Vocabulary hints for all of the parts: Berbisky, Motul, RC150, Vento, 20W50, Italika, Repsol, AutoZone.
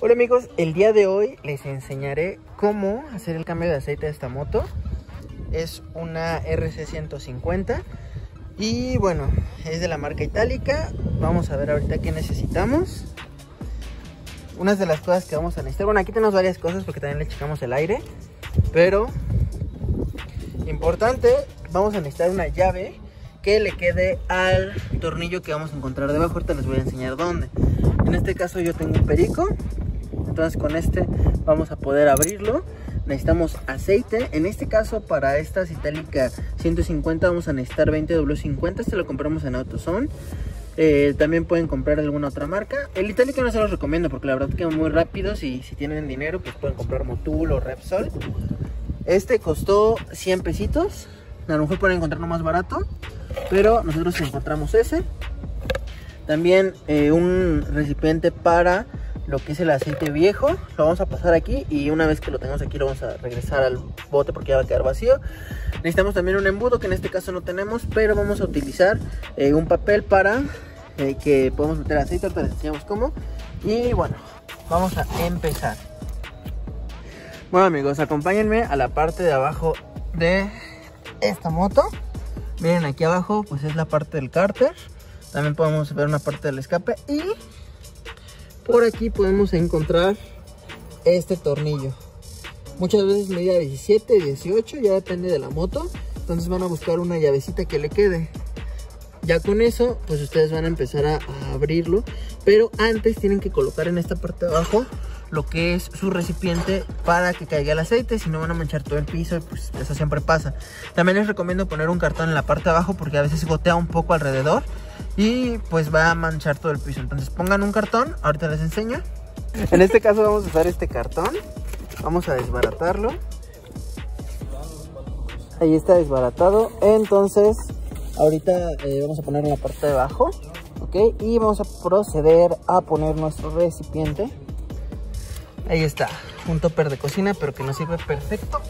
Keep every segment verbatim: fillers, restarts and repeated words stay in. Hola amigos, el día de hoy les enseñaré cómo hacer el cambio de aceite de esta moto. Es una R C ciento cincuenta y bueno, es de la marca Italika. Vamos a ver ahorita qué necesitamos. Unas de las cosas que vamos a necesitar, bueno, aquí tenemos varias cosas porque también le checamos el aire, pero importante, vamos a necesitar una llave que le quede al tornillo que vamos a encontrar debajo. Ahorita les voy a enseñar dónde. En este caso yo tengo un perico, entonces con este vamos a poder abrirlo. Necesitamos aceite. En este caso, para estas Italika ciento cincuenta vamos a necesitar veinte W cincuenta. Este lo compramos en AutoZone. Eh, también pueden comprar alguna otra marca. El Italika no se los recomiendo porque la verdad que van muy rápidos, y si tienen dinero pues pueden comprar Motul o Repsol. Este costó cien pesitos. A lo mejor pueden encontrarlo más barato, pero nosotros encontramos ese. También eh, un recipiente para lo que es el aceite viejo. Lo vamos a pasar aquí y una vez que lo tengamos aquí lo vamos a regresar al bote porque ya va a quedar vacío. Necesitamos también un embudo que en este caso no tenemos, pero vamos a utilizar eh, un papel para eh, que podamos meter aceite. Ahorita les enseñamos cómo. Y bueno, vamos a empezar. Bueno amigos, acompáñenme a la parte de abajo de esta moto. Miren, aquí abajo pues es la parte del cárter. También podemos ver una parte del escape y por aquí podemos encontrar este tornillo. Muchas veces medida diecisiete, dieciocho, ya depende de la moto. Entonces van a buscar una llavecita que le quede. Ya con eso, pues ustedes van a empezar a, a abrirlo. Pero antes tienen que colocar en esta parte de abajo lo que es su recipiente para que caiga el aceite, si no van a manchar todo el piso, pues eso siempre pasa. También les recomiendo poner un cartón en la parte de abajo porque a veces gotea un poco alrededor y pues va a manchar todo el piso. Entonces pongan un cartón, ahorita les enseño. En este caso vamos a usar este cartón, vamos a desbaratarlo. Ahí está desbaratado, entonces ahorita eh, vamos a poner en la parte de abajo, ¿ok? Y vamos a proceder a poner nuestro recipiente. Ahí está, un topper de cocina, pero que nos sirve perfecto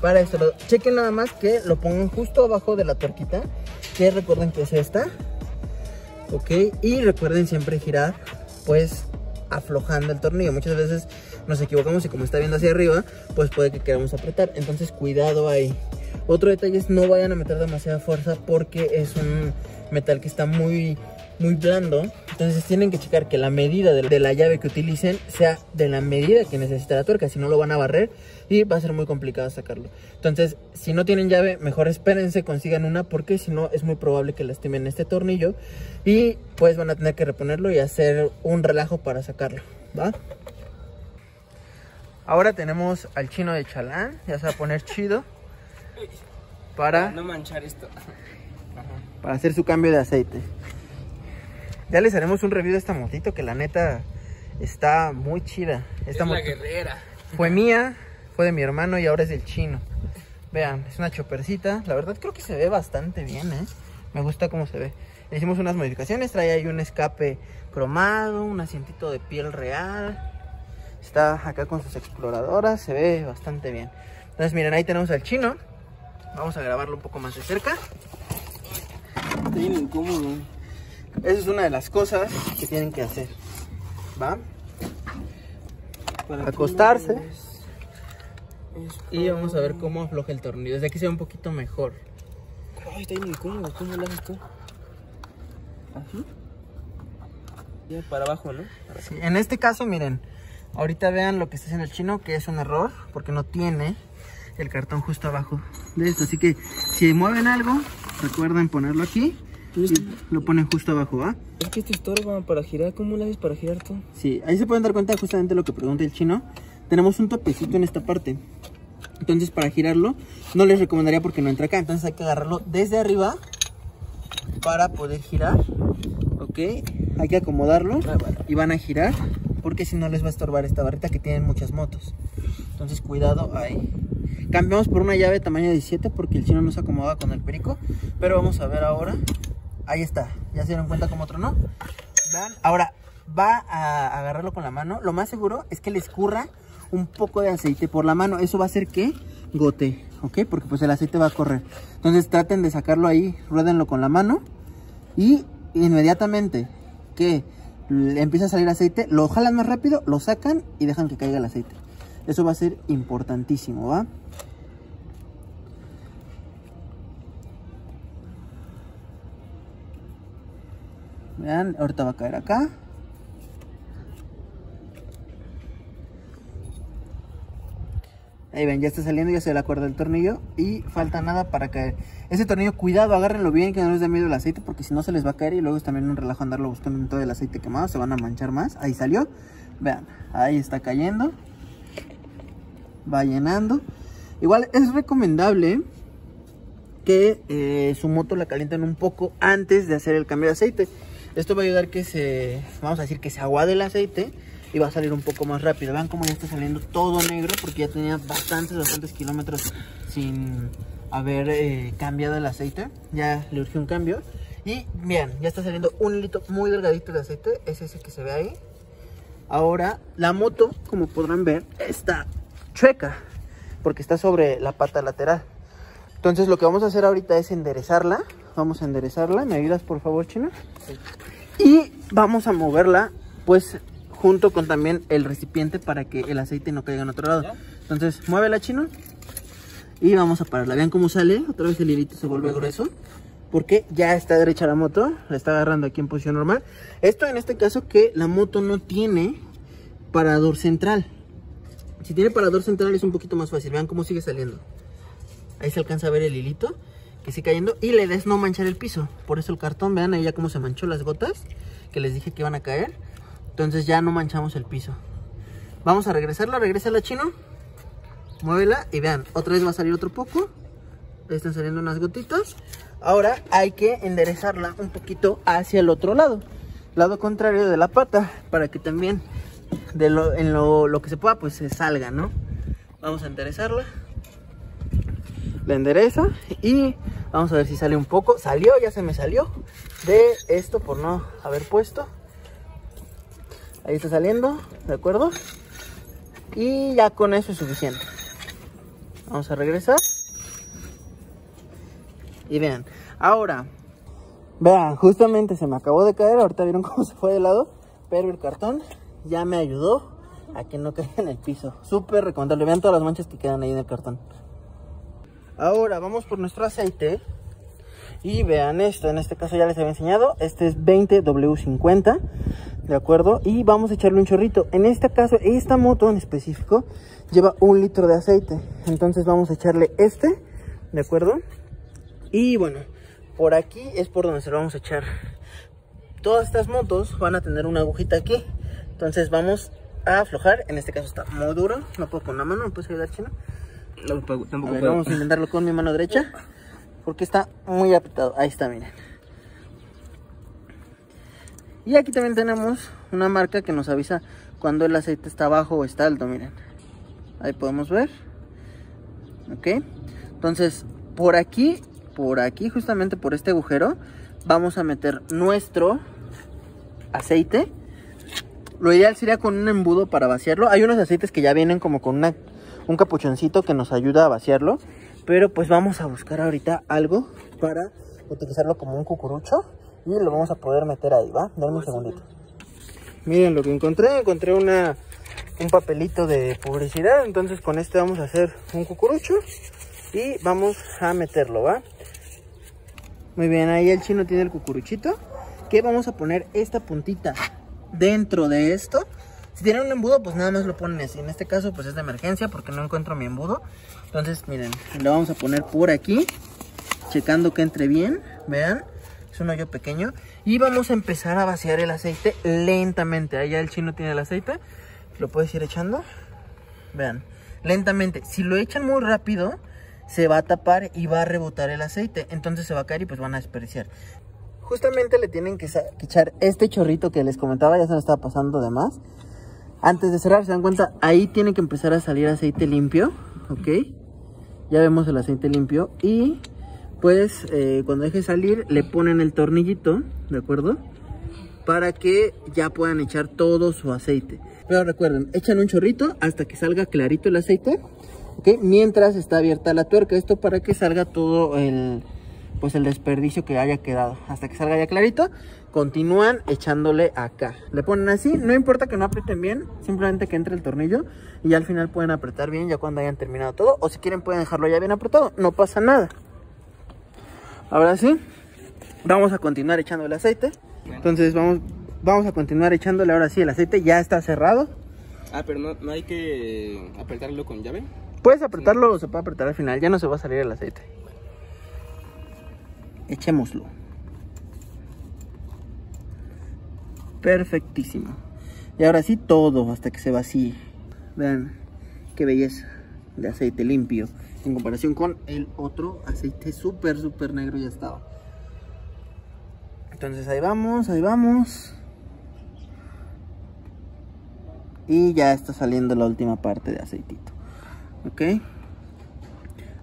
para esto. Chequen nada más que lo pongan justo abajo de la tuerquita, que recuerden que es esta, ok, y recuerden siempre girar, pues aflojando el tornillo. Muchas veces nos equivocamos y como está viendo hacia arriba, pues puede que queramos apretar, entonces cuidado ahí. Otro detalle es no vayan a meter demasiada fuerza porque es un metal que está muy... muy blando, entonces tienen que checar que la medida de la llave que utilicen sea de la medida que necesita la tuerca, si no lo van a barrer y va a ser muy complicado sacarlo. Entonces, si no tienen llave, mejor espérense, consigan una, porque si no es muy probable que lastimen este tornillo y pues van a tener que reponerlo y hacer un relajo para sacarlo, ¿va? Ahora tenemos al chino de chalán, ya se va a poner chido para no manchar esto, para hacer su cambio de aceite. Ya les haremos un review de esta motito que la neta está muy chida. Esta es la guerrera. Fue mía, fue de mi hermano y ahora es del chino. Vean, es una chopercita. La verdad creo que se ve bastante bien, ¿eh? Me gusta cómo se ve. Le hicimos unas modificaciones. Trae ahí un escape cromado, un asientito de piel real. Está acá con sus exploradoras. Se ve bastante bien. Entonces miren, ahí tenemos al chino. Vamos a grabarlo un poco más de cerca. Está bien incómodo. Esa es una de las cosas que tienen que hacer, ¿va? Para acostarse es... Es y vamos a ver cómo afloja el tornillo. Desde aquí se ve un poquito mejor. Ay, está bien incómodo. ¿Cómo lo haces tú? ¿Así? Ya para abajo, ¿no? Sí. En este caso, miren, ahorita vean lo que está haciendo el chino, que es un error, porque no tiene el cartón justo abajo de esto. Así que si mueven algo, recuerden ponerlo aquí. Sí, lo ponen justo abajo, ¿va? Es que esto estorba para girar. ¿Cómo lo haces para girar tú? Sí, ahí se pueden dar cuenta justamente lo que pregunta el chino. Tenemos un topecito en esta parte. Entonces para girarlo no les recomendaría porque no entra acá. Entonces hay que agarrarlo desde arriba para poder girar, ¿ok? Hay que acomodarlo y van a girar porque si no les va a estorbar esta barrita que tienen muchas motos. Entonces cuidado ahí. Cambiamos por una llave tamaño diecisiete porque el chino no se acomoda con el perico. Pero vamos a ver ahora. Ahí está, ya se dieron cuenta como tronó. Ahora va a agarrarlo con la mano. Lo más seguro es que le escurra un poco de aceite por la mano. Eso va a hacer que gotee, ¿ok? Porque pues el aceite va a correr. Entonces traten de sacarlo ahí, ruédenlo con la mano. Y inmediatamente que empieza a salir aceite, lo jalan más rápido, lo sacan y dejan que caiga el aceite. Eso va a ser importantísimo, ¿va? Vean, ahorita va a caer acá. Ahí ven, ya está saliendo, ya se la cuerda del tornillo y falta nada para caer. Ese tornillo, cuidado, agárrenlo bien, que no les dé miedo el aceite, porque si no se les va a caer y luego es también un relajo andarlo buscando en todo el aceite quemado, se van a manchar más. Ahí salió, vean, ahí está cayendo, va llenando. Igual es recomendable que eh, su moto la calienten un poco antes de hacer el cambio de aceite. Esto va a ayudar que se, vamos a decir que se aguade el aceite y va a salir un poco más rápido. Vean cómo ya está saliendo todo negro, porque ya tenía bastantes, bastantes kilómetros sin haber eh, cambiado el aceite. Ya le urgió un cambio. Y bien, ya está saliendo un hilito muy delgadito de aceite. Es ese que se ve ahí. Ahora, la moto, como podrán ver, está chueca, porque está sobre la pata lateral. Entonces, lo que vamos a hacer ahorita es enderezarla. Vamos a enderezarla. ¿Me ayudas, por favor, China? Sí. Y vamos a moverla, pues, junto con también el recipiente para que el aceite no caiga en otro lado. Entonces, muévela, Chino. Y vamos a pararla. Vean cómo sale. Otra vez el hilito se vuelve grueso, porque ya está derecha la moto. La está agarrando aquí en posición normal. Esto en este caso que la moto no tiene parador central. Si tiene parador central es un poquito más fácil. Vean cómo sigue saliendo. Ahí se alcanza a ver el hilito que sigue cayendo. Y la idea es no manchar el piso. Por eso el cartón, vean ahí ya cómo se manchó las gotas que les dije que iban a caer. Entonces ya no manchamos el piso. Vamos a regresarla, regrésala, Chino. Muévela y vean, otra vez va a salir otro poco. Ahí están saliendo unas gotitas. Ahora hay que enderezarla un poquito hacia el otro lado. Lado contrario de la pata, para que también de lo, en lo, lo que se pueda pues se salga, ¿no? Vamos a enderezarla. La endereza y vamos a ver si sale un poco. Salió, ya se me salió de esto por no haber puesto. Ahí está saliendo, ¿de acuerdo? Y ya con eso es suficiente. Vamos a regresar. Y vean, ahora, vean, justamente se me acabó de caer. Ahorita vieron cómo se fue de lado. Pero el cartón ya me ayudó a que no caiga en el piso. Súper recomendable. Vean todas las manchas que quedan ahí en el cartón. Ahora vamos por nuestro aceite. Y vean esto, en este caso ya les había enseñado, este es veinte W cincuenta, ¿de acuerdo? Y vamos a echarle un chorrito. En este caso, esta moto en específico lleva un litro de aceite. Entonces vamos a echarle este, ¿de acuerdo? Y bueno, por aquí es por donde se lo vamos a echar. Todas estas motos van a tener una agujita aquí. Entonces vamos a aflojar, en este caso está muy duro. No puedo con la mano, ¿me puedes ayudar, Chino? No, tampoco puedo. A ver, vamos a intentarlo con mi mano derecha, porque está muy apretado. Ahí está, miren. Y aquí también tenemos una marca que nos avisa cuando el aceite está bajo o está alto, miren. Ahí podemos ver. Ok. Entonces, por aquí, por aquí, justamente por este agujero, vamos a meter nuestro aceite. Lo ideal sería con un embudo para vaciarlo. Hay unos aceites que ya vienen como con una, un capuchoncito que nos ayuda a vaciarlo. Pero pues vamos a buscar ahorita algo para utilizarlo como un cucurucho y lo vamos a poder meter ahí, ¿va? Dame un segundito. Miren lo que encontré, encontré una, un papelito de publicidad, entonces con este vamos a hacer un cucurucho y vamos a meterlo, ¿va? Muy bien, ahí el Chino tiene el cucuruchito, que vamos a poner esta puntita dentro de esto. Si tienen un embudo, pues nada más lo ponen así. En este caso, pues es de emergencia porque no encuentro mi embudo. Entonces, miren, lo vamos a poner por aquí, checando que entre bien. Vean, es un hoyo pequeño. Y vamos a empezar a vaciar el aceite lentamente. Ahí ya el Chino tiene el aceite. Lo puedes ir echando. Vean, lentamente. Si lo echan muy rápido, se va a tapar y va a rebotar el aceite. Entonces se va a caer y pues van a desperdiciar. Justamente le tienen que echar este chorrito que les comentaba. Ya se lo estaba pasando de más. Antes de cerrar, se dan cuenta, ahí tiene que empezar a salir aceite limpio, ¿ok? Ya vemos el aceite limpio y pues eh, cuando deje salir le ponen el tornillito, ¿de acuerdo? Para que ya puedan echar todo su aceite. Pero recuerden, echan un chorrito hasta que salga clarito el aceite, ¿ok? Mientras está abierta la tuerca, esto para que salga todo el, pues el desperdicio que haya quedado. Hasta que salga ya clarito, continúan echándole acá. Le ponen así, no importa que no aprieten bien, simplemente que entre el tornillo y ya al final pueden apretar bien ya cuando hayan terminado todo. O si quieren pueden dejarlo ya bien apretado, no pasa nada. Ahora sí, vamos a continuar echando el aceite. Entonces vamos, vamos a continuar echándole ahora sí el aceite, ya está cerrado. Ah, pero no, no hay que apretarlo con llave. Puedes apretarlo, o se puede apretar al final, ya no se va a salir el aceite. Echémoslo. Perfectísimo. Y ahora sí todo hasta que se vacíe. Vean qué belleza de aceite limpio en comparación con el otro aceite súper, súper negro ya estaba. Entonces ahí vamos, ahí vamos. Y ya está saliendo la última parte de aceitito. Ok,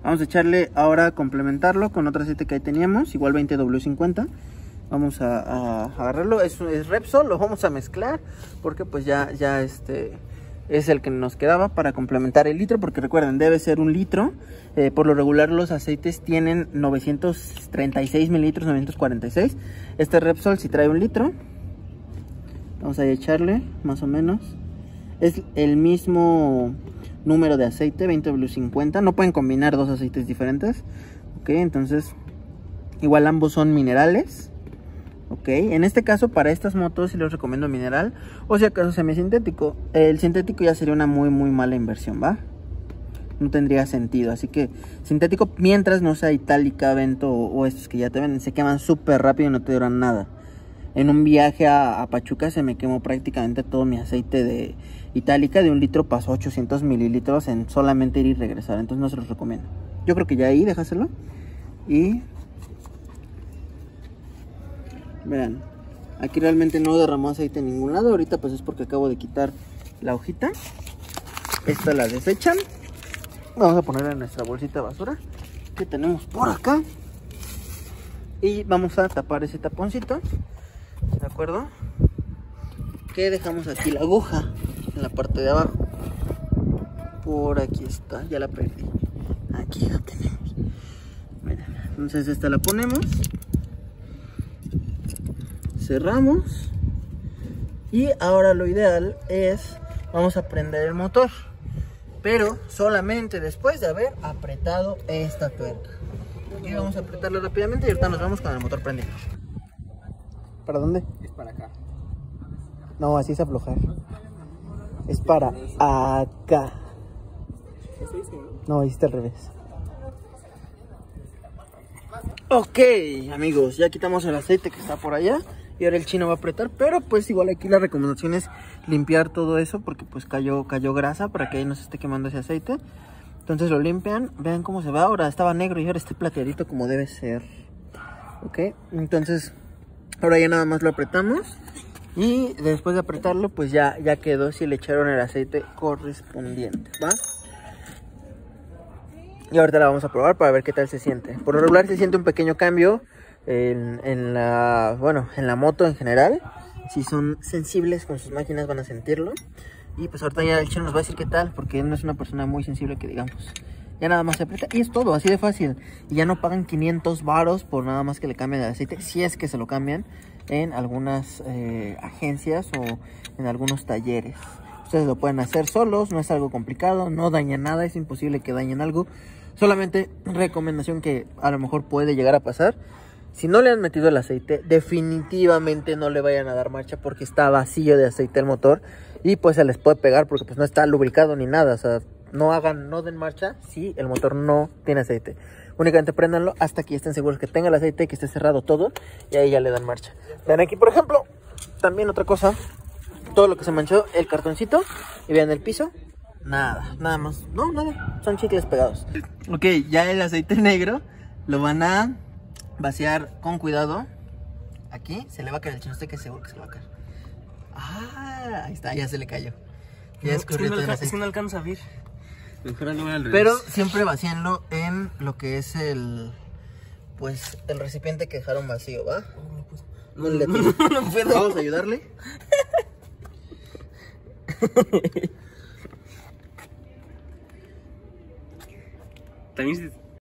vamos a echarle ahora a complementarlo con otro aceite que ahí teníamos, igual veinte W cincuenta. Vamos a, a agarrarlo, es, es Repsol, lo vamos a mezclar porque pues ya, ya este es el que nos quedaba para complementar el litro. Porque recuerden, debe ser un litro, eh, por lo regular los aceites tienen novecientos treinta y seis mililitros, novecientos cuarenta y seis. Este Repsol sí trae un litro, vamos a echarle más o menos, es el mismo número de aceite, veinte W cincuenta. No pueden combinar dos aceites diferentes. Ok, entonces igual ambos son minerales. Ok, en este caso para estas motos sí les recomiendo mineral, o si acaso semisintético. El sintético ya sería una muy muy mala inversión, ¿va? No tendría sentido, así que sintético mientras no sea Italika, Vento o, o estos que ya te venden. Se queman súper rápido y no te duran nada. En un viaje a, a Pachuca se me quemó prácticamente todo mi aceite de Italika. De un litro pasó ochocientos mililitros en solamente ir y regresar. Entonces no se los recomiendo. Yo creo que ya ahí, déjaselo. Y vean, aquí realmente no derramó aceite en ningún lado. Ahorita pues es porque acabo de quitar la hojita. Esta la desechan. Vamos a ponerla en nuestra bolsita de basura que tenemos por acá. Y vamos a tapar ese taponcito, ¿de acuerdo? Que dejamos aquí la aguja en la parte de abajo. Por aquí está, ya la perdí. Aquí la tenemos. Miren, entonces esta la ponemos, cerramos. Y ahora lo ideal es, vamos a prender el motor, pero solamente después de haber apretado esta tuerca. Aquí vamos a apretarlo rápidamente y ahorita nos vamos con el motor prendido. ¿Para dónde? Es para acá. No, así es aflojar. Es para acá. No, ahí está al revés. Ok, amigos, ya quitamos el aceite que está por allá y ahora el chino va a apretar, pero pues igual aquí la recomendación es limpiar todo eso porque pues cayó, cayó grasa para que ahí no se esté quemando ese aceite. Entonces lo limpian, vean cómo se va. Ahora estaba negro y ahora está plateadito como debe ser. Ok, entonces ahora ya nada más lo apretamos. Y después de apretarlo, pues ya, ya quedó si le echaron el aceite correspondiente, ¿va? Y ahorita la vamos a probar para ver qué tal se siente. Por lo regular se siente un pequeño cambio en, en la, bueno, en la moto en general. Si son sensibles con sus máquinas van a sentirlo. Y pues ahorita ya el chino nos va a decir qué tal, porque no es una persona muy sensible que digamos. Ya nada más se aprieta y es todo, así de fácil. Y ya no pagan quinientos varos por nada más que le cambien el aceite, si es que se lo cambian en algunas eh, agencias o en algunos talleres. Ustedes lo pueden hacer solos, no es algo complicado, no daña nada, es imposible que dañen algo. Solamente recomendación que a lo mejor puede llegar a pasar: si no le han metido el aceite, definitivamente no le vayan a dar marcha porque está vacío de aceite el motor y pues se les puede pegar porque pues no está lubricado ni nada. O sea, no hagan, no den marcha si el motor no tiene aceite. Únicamente préndanlo hasta que estén seguros que tenga el aceite, que esté cerrado todo, y ahí ya le dan marcha. Vean aquí, por ejemplo, también otra cosa, todo lo que se manchó, el cartoncito, y vean el piso, nada, nada más, no, nada, son chicles pegados. Ok, ya el aceite negro lo van a vaciar con cuidado. Aquí se le va a caer el chino, estoy que seguro que se le va a caer. Ah, ahí está, ya se le cayó. Ya escurrió todo el aceite. Es que no alcanza a ver. Pero siempre vacíenlo en lo que es el, pues, el recipiente que dejaron vacío, ¿va? No, no, no, no, no puedo. Vamos a ayudarle. También